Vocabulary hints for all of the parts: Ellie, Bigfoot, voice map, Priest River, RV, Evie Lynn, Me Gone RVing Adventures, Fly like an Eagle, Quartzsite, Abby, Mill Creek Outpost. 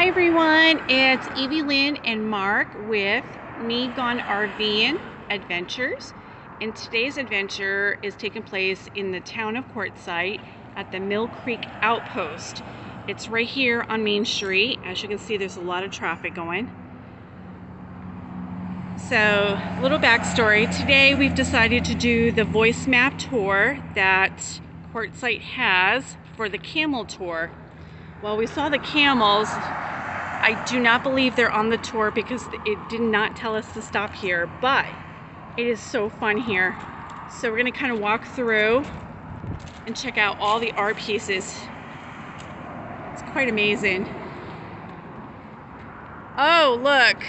Hi everyone, it's Evie Lynn and Mark with Me Gone RVing Adventures, and today's adventure is taking place in the town of Quartzsite at the Mill Creek Outpost. It's right here on Main Street. As you can see, there's a lot of traffic going. So, little backstory. Today we've decided to do the voice map tour that Quartzsite has for the camel tour. Well, we saw the camels. I do not believe they're on the tour because it did not tell us to stop here, but it is so fun here. So we're gonna kind of walk through and check out all the art pieces. It's quite amazing. Oh, look.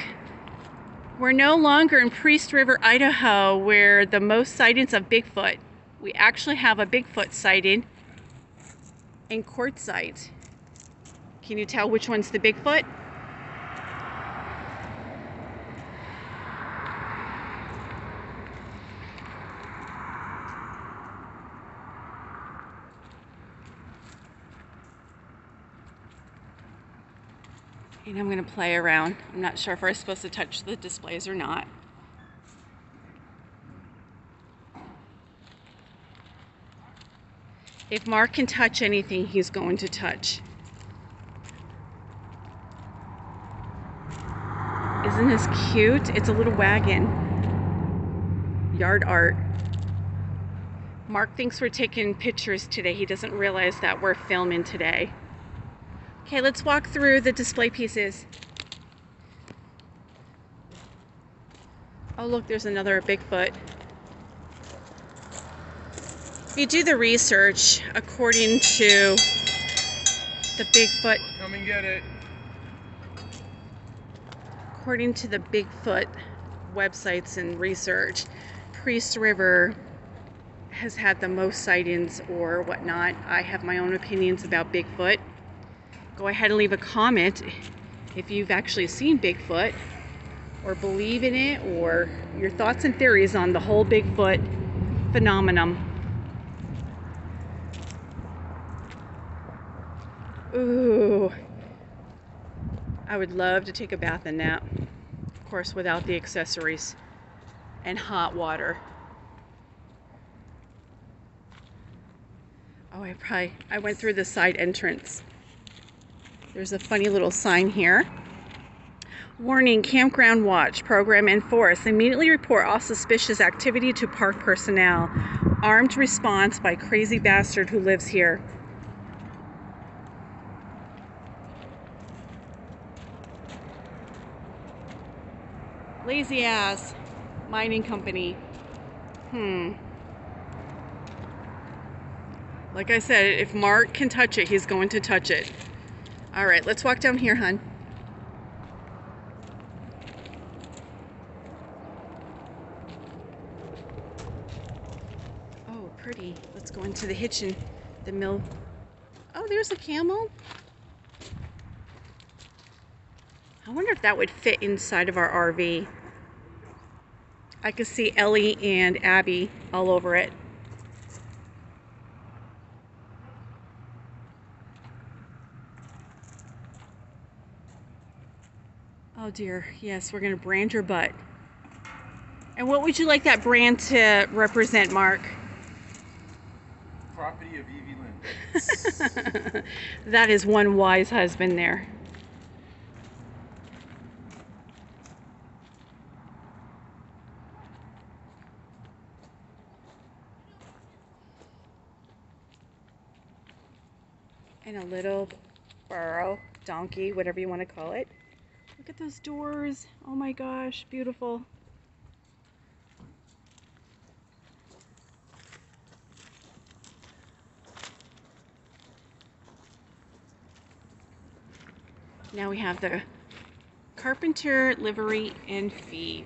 We're no longer in Priest River, Idaho, where the most sightings of Bigfoot. We actually have a Bigfoot sighting in Quartzsite. Can you tell which one's the Bigfoot? And I'm gonna play around. I'm not sure if we're supposed to touch the displays or not. If Mark can touch anything, he's going to touch. Isn't this cute? It's a little wagon. Yard art. Mark thinks we're taking pictures today. He doesn't realize that we're filming today. Okay, let's walk through the display pieces. Oh, look, there's another Bigfoot. If you do the research according to the Bigfoot. Come and get it. According to the Bigfoot websites and research, Priest River has had the most sightings or whatnot. I have my own opinions about Bigfoot. Go ahead and leave a comment if you've actually seen Bigfoot or believe in it, or your thoughts and theories on the whole Bigfoot phenomenon. Ooh. I would love to take a bath in that, of course without the accessories and hot water. Oh, I went through the side entrance. There's a funny little sign here. Warning, campground watch program enforced. Immediately report all suspicious activity to park personnel. Armed response by crazy bastard who lives here. Lazy ass mining company. Like I said, if Mark can touch it, he's going to touch it. All right, let's walk down here, hun. Oh, pretty. Let's go into the hitchin, the mill. Oh, there's a camel. I wonder if that would fit inside of our RV. I could see Ellie and Abby all over it. Oh dear, yes, we're gonna brand your butt. And what would you like that brand to represent, Mark? Property of Evie Lynn. That is one wise husband there. And a little burro, donkey, whatever you want to call it. Look at those doors. Oh my gosh, beautiful. Now we have the carpenter, livery, and feed.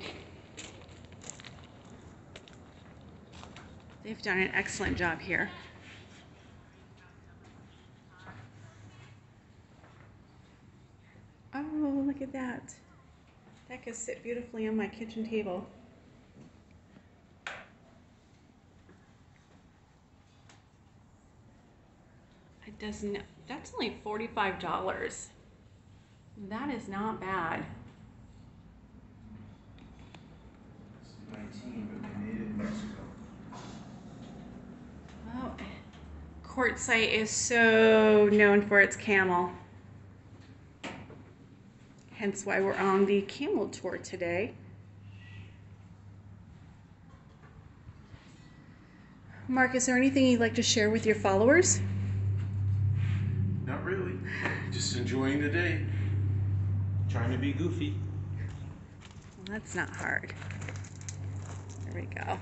They've done an excellent job here. Oh, look at that. That could sit beautifully on my kitchen table. It doesn't, that's only $45. That is not bad. 19, but they made it in Mexico. Oh, Quartzsite is so known for its camel. Hence why we're on the camel tour today. Mark, is there anything you'd like to share with your followers? Not really. Just enjoying the day. Trying to be goofy. Well, that's not hard. There we go.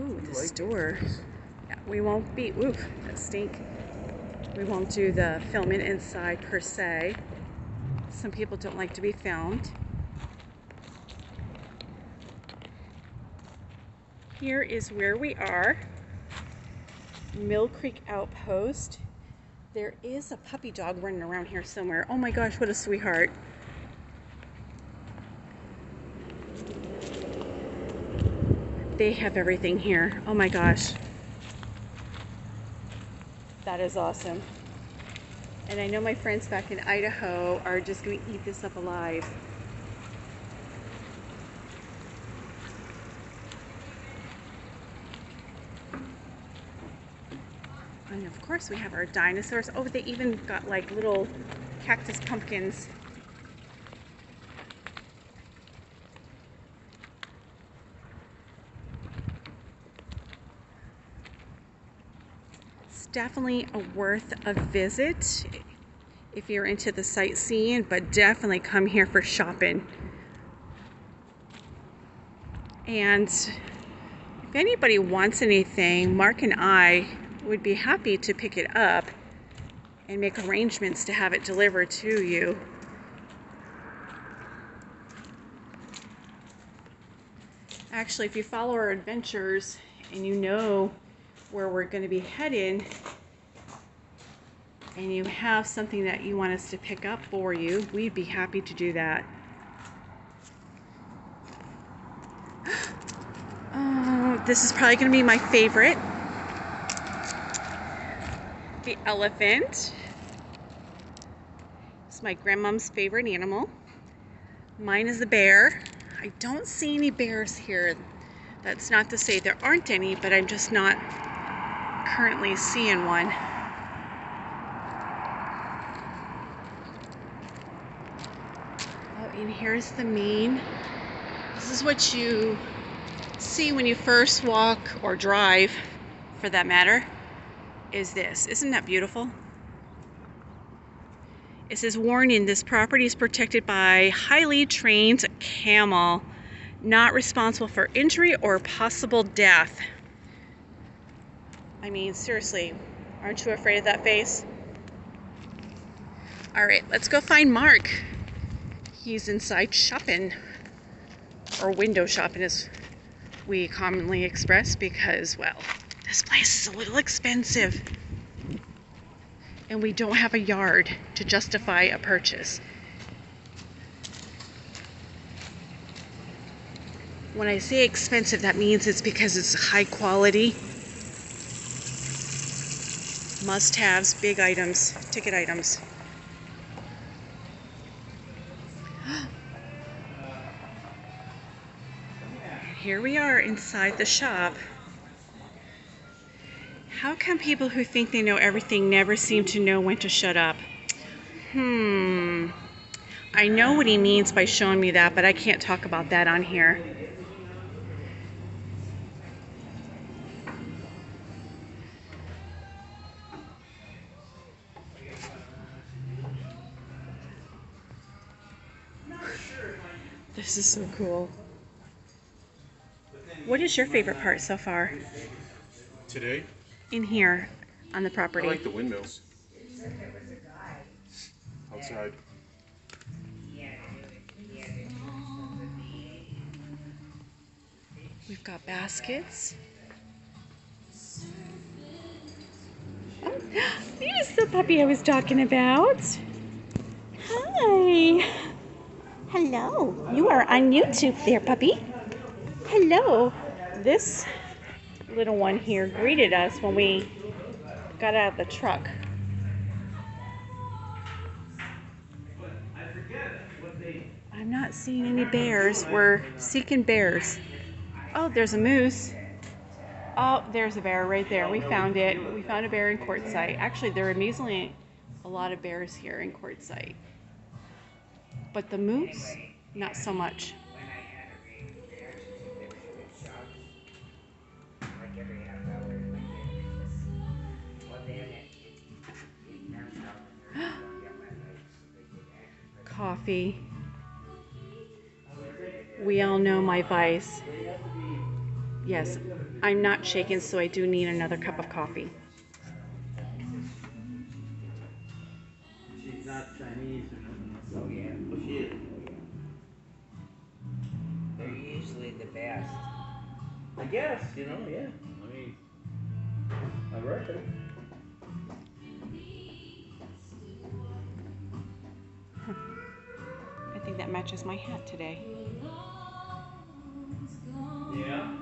Ooh, this door. Yeah, we won't be, ooh, that stink. We won't do the filming inside per se. Some people don't like to be filmed. Here is where we are, Mill Creek Outpost. There is a puppy dog running around here somewhere. Oh my gosh, what a sweetheart. They have everything here. Oh my gosh. That is awesome. And I know my friends back in Idaho are just going to eat this up alive. And of course we have our dinosaurs. Oh, they even got like little cactus pumpkins. It's definitely a worth a visit if you're into the sightseeing, but definitely come here for shopping. And if anybody wants anything, Mark and I would be happy to pick it up and make arrangements to have it delivered to you. Actually, if you follow our adventures and you know where we're going to be heading and you have something that you want us to pick up for you, we'd be happy to do that. Oh, this is probably going to be my favorite. The elephant. It's my grandmom's favorite animal. Mine is the bear. I don't see any bears here. That's not to say there aren't any, but I'm just not currently seeing one. Oh, and here's the mane. This is what you see when you first walk or drive, for that matter. Is this. Isn't that beautiful? It says, warning, this property is protected by highly trained camel, not responsible for injury or possible death. I mean, seriously, aren't you afraid of that face? All right, let's go find Mark. He's inside shopping, or window shopping as we commonly express, because, well, this place is a little expensive and we don't have a yard to justify a purchase. When I say expensive, that means it's because it's high quality, must-haves, big items, ticket items. And here we are inside the shop. How come people who think they know everything never seem to know when to shut up? I know what he means by showing me that, but I can't talk about that on here. This is so cool. What is your favorite part so far? Today? In here on the property. I like the windmills. Outside. We've got baskets. Oh, there's the puppy I was talking about. Hi. Hello. You are on YouTube there, puppy. Hello. This little one here greeted us when we got out of the truck. I'm not seeing any bears. We're seeking bears. Oh, there's a moose. Oh, there's a bear right there. We found it. We found a bear in Quartzsite. Actually, there are amazingly a lot of bears here in Quartzsite. But the moose, not so much. Coffee. We all know my vice. Yes, I'm not shaken, so I do need another cup of coffee. She's not Chinese or nothing. Oh yeah. Well, she is. They're usually the best. I guess, you know, yeah. I mean, I've heard it. I think that matches my hat today. Yeah.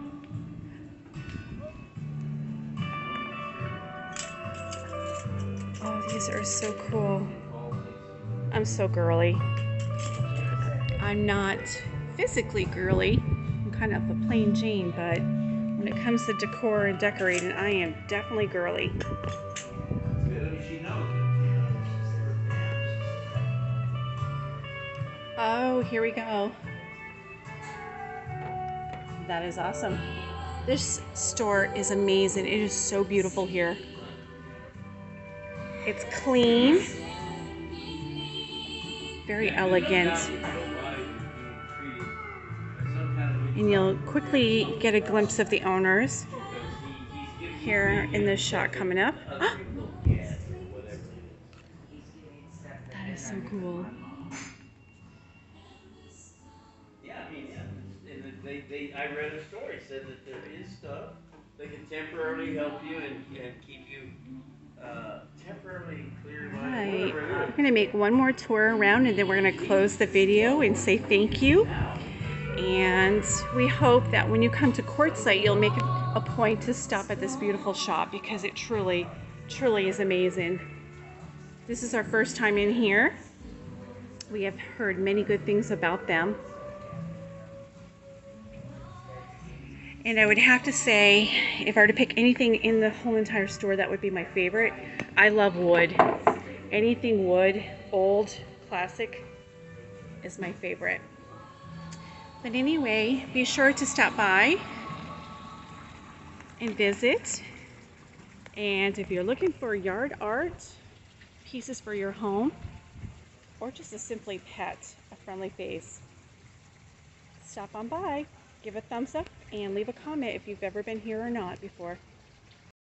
Oh, these are so cool. I'm so girly. I'm not physically girly. I'm kind of a plain Jane, but when it comes to decor and decorating, I am definitely girly. Oh, here we go. That is awesome. This store is amazing. It is so beautiful here. It's clean, very elegant, and you'll quickly get a glimpse of the owners here in this shot coming up. That is so cool. I read a story said that there is stuff that can temporarily help you and keep you temporarily clear. Right. We're going to make one more tour around and then we're going to close the video and say thank you. And we hope that when you come to Quartzsite, you'll make a point to stop at this beautiful shop because it truly, truly is amazing. This is our first time in here. We have heard many good things about them. And I would have to say, if I were to pick anything in the whole entire store, that would be my favorite. I love wood. Anything wood, old, classic, is my favorite. But anyway, be sure to stop by and visit. And if you're looking for yard art, pieces for your home, or just a simply pet, a friendly face, stop on by. Give a thumbs up and leave a comment if you've ever been here or not before.